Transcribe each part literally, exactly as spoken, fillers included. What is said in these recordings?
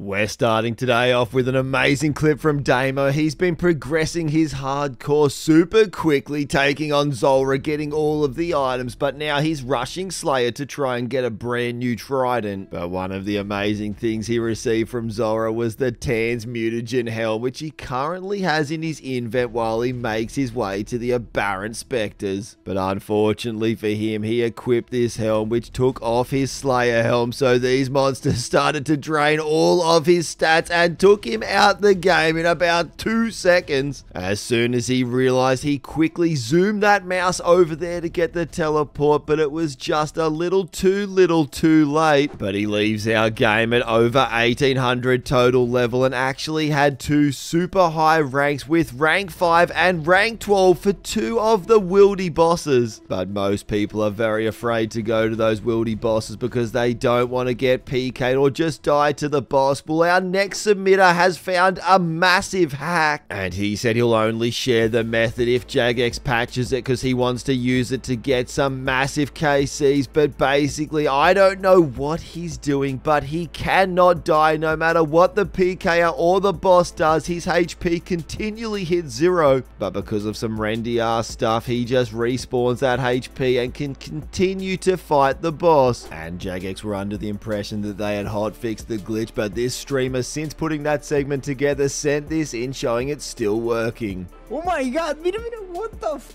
We're starting today off with an amazing clip from Damo. He's been progressing his hardcore super quickly, taking on Zora, getting all of the items, but now he's rushing Slayer to try and get a brand new trident. But one of the amazing things he received from Zora was the Tans Mutagen Helm, which he currently has in his invent while he makes his way to the Aberrant Spectres. But unfortunately for him, he equipped this helm, which took off his Slayer helm, so these monsters started to drain all of his stats and took him out the game in about two seconds. As soon as he realized, he quickly zoomed that mouse over there to get the teleport, but it was just a little too little too late. But he leaves our game at over eighteen hundred total level and actually had two super high ranks with rank five and rank twelve for two of the Wildy bosses. But most people are very afraid to go to those Wildy bosses because they don't want to get P K'd or just die to the boss. Well, our next submitter has found a massive hack, and he said he'll only share the method if Jagex patches it because he wants to use it to get some massive K Cs. But basically, I don't know what he's doing, but he cannot die no matter what the P K R or the boss does. His H P continually hits zero, but because of some Rendy ass stuff, he just respawns that H P and can continue to fight the boss. And Jagex were under the impression that they had hotfixed the glitch, but this streamer, since putting that segment together, sent this in showing it's still working. Oh my god, wait a minute, what the f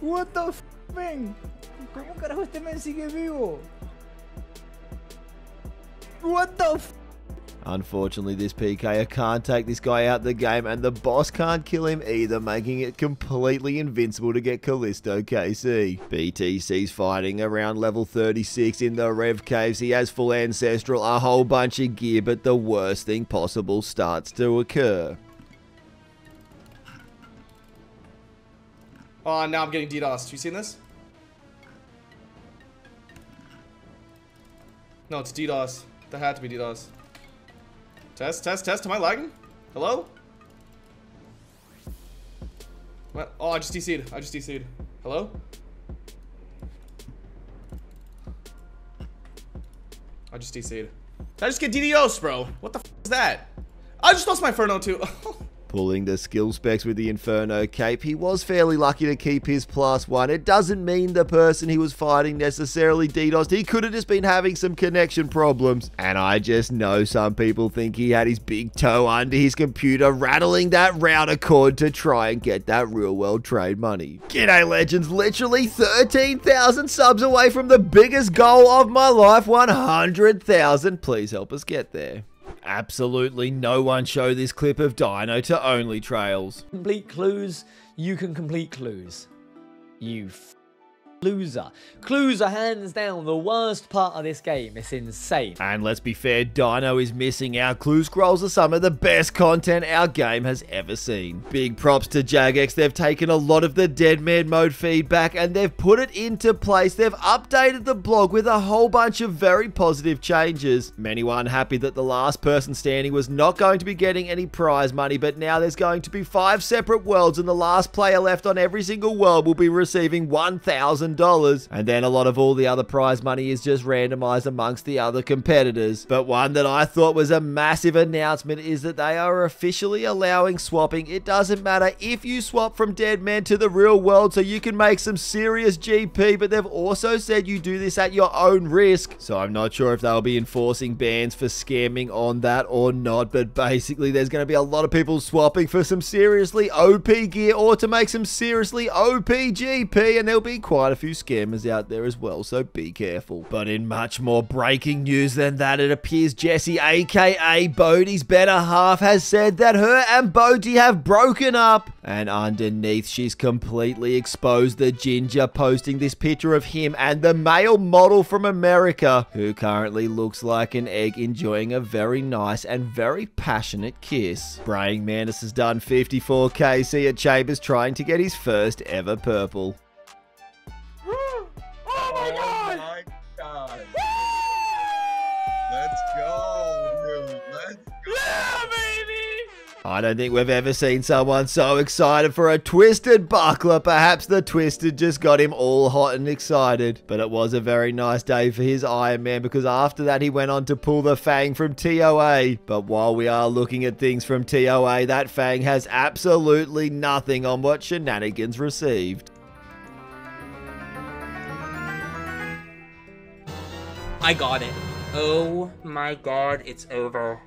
what the f man? ¿Cómo carajo este man sigue vivo? What the f Unfortunately, this P K R can't take this guy out the game, and the boss can't kill him either, making it completely invincible to get Callisto K C. B T C's fighting around level thirty-six in the Rev Caves. He has full Ancestral, a whole bunch of gear, but the worst thing possible starts to occur. Oh, now I'm getting DDoSed. You seen this? No, it's DDoS. That had to be DDoS. Test, test, test. Am I lagging? Hello? What? Oh, I just D C'd. I just D C'd. Hello? I just D C'd. Did I just get DDoS, bro? What the f is that? I just lost my Inferno too. Pulling the skill specs with the Inferno Cape, he was fairly lucky to keep his plus one. It doesn't mean the person he was fighting necessarily DDoSed. He could have just been having some connection problems. And I just know some people think he had his big toe under his computer, rattling that router cord to try and get that real world trade money. G'day legends, literally thirteen thousand subs away from the biggest goal of my life, one hundred thousand. Please help us get there. Absolutely no one show this clip of Dino to only trails. Complete clues, you can complete clues. You f loser. Clues are hands down the worst part of this game. It's insane. And let's be fair, Dino is missing out. Clue scrolls are some of the best content our game has ever seen. Big props to Jagex. They've taken a lot of the Dead Man mode feedback and they've put it into place. They've updated the blog with a whole bunch of very positive changes. Many were unhappy that the last person standing was not going to be getting any prize money, but now there's going to be five separate worlds and the last player left on every single world will be receiving one thousand dollars. And then a lot of all the other prize money is just randomized amongst the other competitors. But one that I thought was a massive announcement is that they are officially allowing swapping. It doesn't matter if you swap from Dead Man to the real world, so you can make some serious G P, but they've also said you do this at your own risk. So I'm not sure if they'll be enforcing bans for scamming on that or not, but basically there's going to be a lot of people swapping for some seriously O P gear or to make some seriously O P G P, and there'll be quite a few few scammers out there as well, so be careful. But in much more breaking news than that, it appears Jessie, aka Bodhi's better half, has said that her and Bodhi have broken up, and underneath she's completely exposed the ginger, posting this picture of him and the male model from America who currently looks like an egg enjoying a very nice and very passionate kiss. Braying Manus has done fifty-four K C at Chambers trying to get his first ever purple. Let's go, dude. Let's go. Yeah, baby! I don't think we've ever seen someone so excited for a twisted buckler. Perhaps the twisted just got him all hot and excited. But it was a very nice day for his Iron Man, because after that he went on to pull the fang from T O A. But while we are looking at things from T O A, that fang has absolutely nothing on what Shenanigans received. I got it. Oh my god, it's over.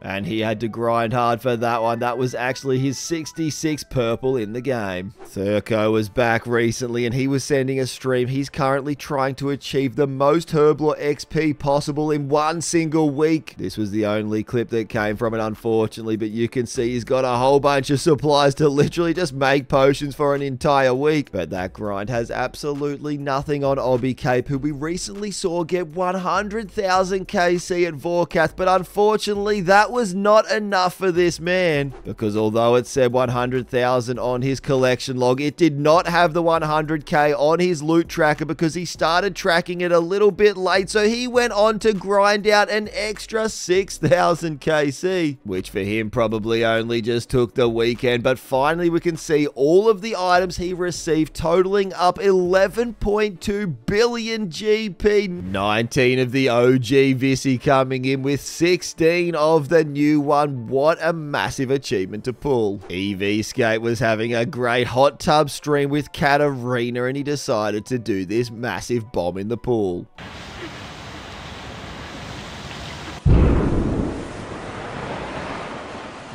And he had to grind hard for that one. That was actually his sixty-sixth purple in the game. Thurco was back recently and he was sending a stream. He's currently trying to achieve the most Herblore X P possible in one single week. This was the only clip that came from it, unfortunately, but you can see he's got a whole bunch of supplies to literally just make potions for an entire week. But that grind has absolutely nothing on Obby Cape, who we recently saw get one hundred thousand K C at Vorkath, but unfortunately that was not enough for this man, because although it said one hundred thousand on his collection log, it did not have the one hundred K on his loot tracker because he started tracking it a little bit late. So he went on to grind out an extra six thousand K C, which for him probably only just took the weekend. But finally we can see all of the items he received totaling up eleven point two billion G P, nineteen of the O G Visi coming in with sixteen of the The new one. What a massive achievement to pull. Evscape was having a great hot tub stream with Katerena and he decided to do this massive bomb in the pool.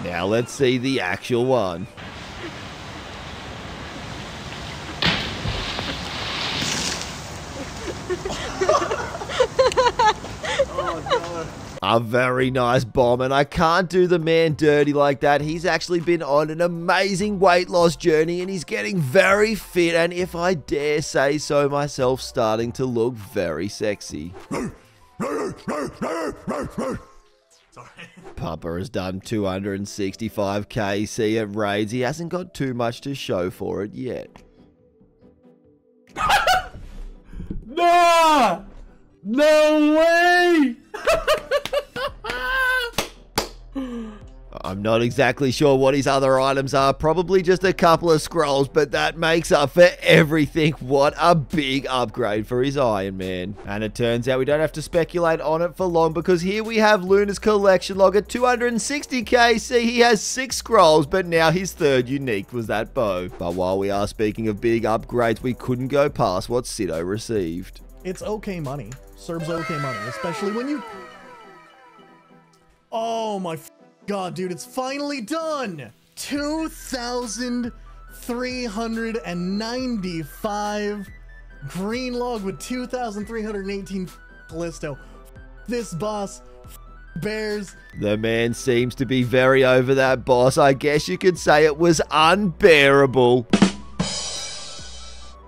Now let's see the actual one. A very nice bomb, and I can't do the man dirty like that. He's actually been on an amazing weight loss journey and he's getting very fit, and if I dare say so myself, starting to look very sexy. Sorry. Pumper has done two hundred sixty-five K C at Raids. He hasn't got too much to show for it yet. No! No way! I'm not exactly sure what his other items are. Probably just a couple of scrolls, but that makes up for everything. What a big upgrade for his Iron Man. And it turns out we don't have to speculate on it for long, because here we have Luna's collection log at two hundred sixty K C. He has six scrolls, but now his third unique was that bow. But while we are speaking of big upgrades, we couldn't go past what Cido received. It's okay money. Serbs okay money, especially when you... Oh my f god, dude, it's finally done! two thousand three hundred ninety-five green log with two thousand three hundred eighteen Callisto. F this boss. F bears. The man seems to be very over that boss. I guess you could say it was unbearable.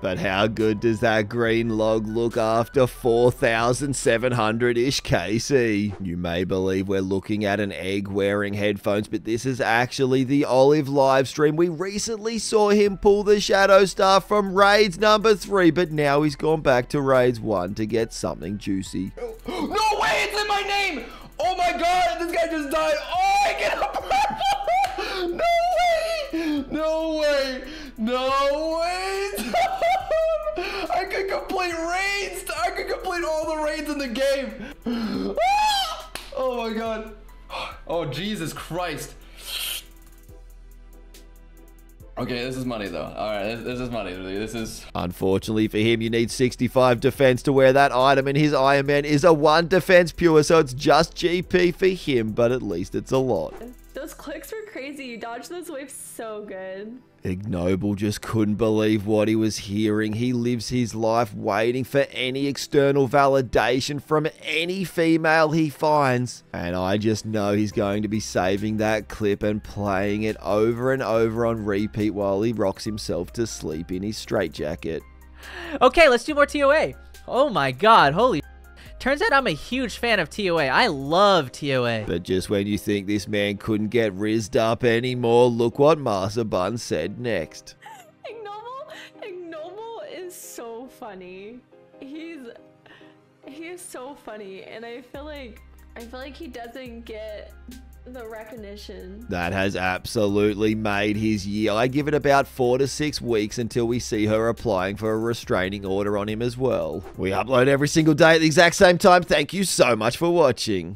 But how good does that green log look after four thousand seven hundred-ish K C? You may believe we're looking at an egg wearing headphones, but this is actually the Olive livestream. We recently saw him pull the Shadow Star from Raids number three, but now he's gone back to Raids one to get something juicy. No way! It's in my name! Oh my god! This guy just died! Oh, I get a purple! No way! No way! No way! I could complete raids! I could complete all the raids in the game! Ah! Oh my god. Oh Jesus Christ. Okay, this is money though. Alright, this, this is money. This is... Unfortunately for him, you need sixty-five defense to wear that item, and his Iron Man is a one defense pure, so it's just G P for him, but at least it's a lot. Those clicks were crazy. You dodged those waves so good. Ignoble just couldn't believe what he was hearing. He lives his life waiting for any external validation from any female he finds. And I just know he's going to be saving that clip and playing it over and over on repeat while he rocks himself to sleep in his straitjacket. Okay, let's do more T O A. Oh my god, holy... Turns out I'm a huge fan of T O A. I love T O A. But just when you think this man couldn't get rizzed up anymore, look what Master Bun said next. Ignoble, Ignoble is so funny. He's, he is so funny, and I feel like, I feel like he doesn't get the recognition. That has absolutely made his year. I give it about four to six weeks until we see her applying for a restraining order on him as well. We upload every single day at the exact same time. Thank you so much for watching.